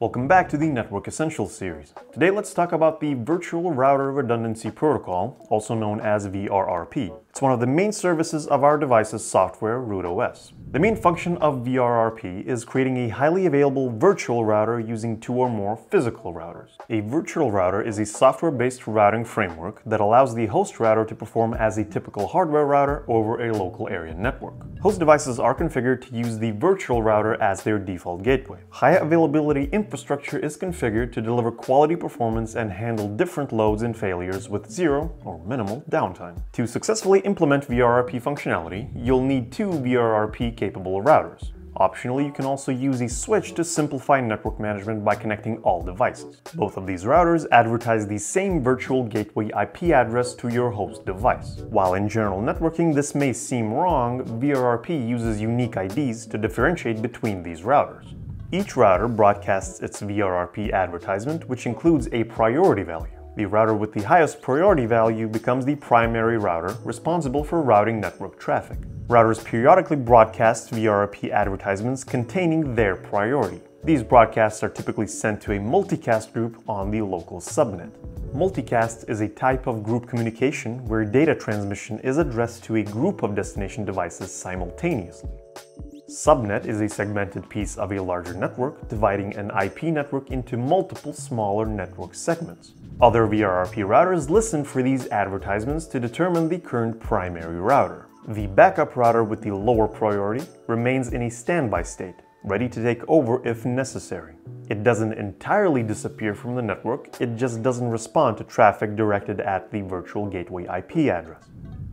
Welcome back to the Network Essentials series. Today let's talk about the Virtual Router Redundancy Protocol, also known as VRRP. It's one of the main services of our device's software, RutOS. The main function of VRRP is creating a highly available virtual router using two or more physical routers. A virtual router is a software-based routing framework that allows the host router to perform as a typical hardware router over a local area network. Host devices are configured to use the virtual router as their default gateway. High availability infrastructure is configured to deliver quality performance and handle different loads and failures with zero or minimal downtime. To successfully implement VRRP functionality, you'll need two VRRP-capable routers. Optionally, you can also use a switch to simplify network management by connecting all devices. Both of these routers advertise the same virtual gateway IP address to your host device. While in general networking this may seem wrong, VRRP uses unique IDs to differentiate between these routers. Each router broadcasts its VRRP advertisement, which includes a priority value. The router with the highest priority value becomes the primary router responsible for routing network traffic. Routers periodically broadcast VRRP advertisements containing their priority. These broadcasts are typically sent to a multicast group on the local subnet. Multicast is a type of group communication where data transmission is addressed to a group of destination devices simultaneously. Subnet is a segmented piece of a larger network, dividing an IP network into multiple smaller network segments. Other VRRP routers listen for these advertisements to determine the current primary router. The backup router with the lower priority remains in a standby state, ready to take over if necessary. It doesn't entirely disappear from the network, it just doesn't respond to traffic directed at the virtual gateway IP address.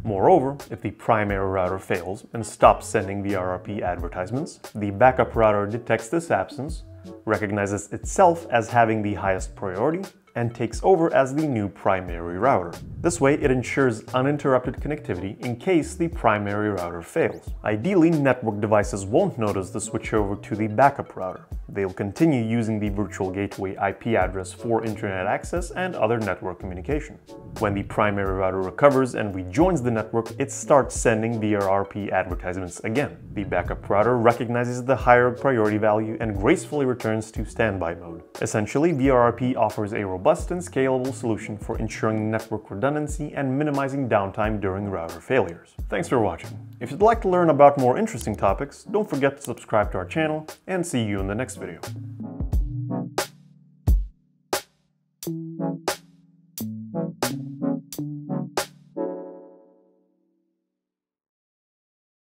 Moreover, if the primary router fails and stops sending VRRP advertisements, the backup router detects this absence, recognizes itself as having the highest priority, and takes over as the new primary router. This way, it ensures uninterrupted connectivity in case the primary router fails. Ideally, network devices won't notice the switchover to the backup router. They'll continue using the virtual gateway IP address for internet access and other network communication. When the primary router recovers and rejoins the network, it starts sending VRRP advertisements again. The backup router recognizes the higher priority value and gracefully returns to standby mode. Essentially, VRRP offers a robust and scalable solution for ensuring network redundancy and minimizing downtime during router failures. Thanks for watching. If you'd like to learn about more interesting topics, don't forget to subscribe to our channel, and see you in the next video.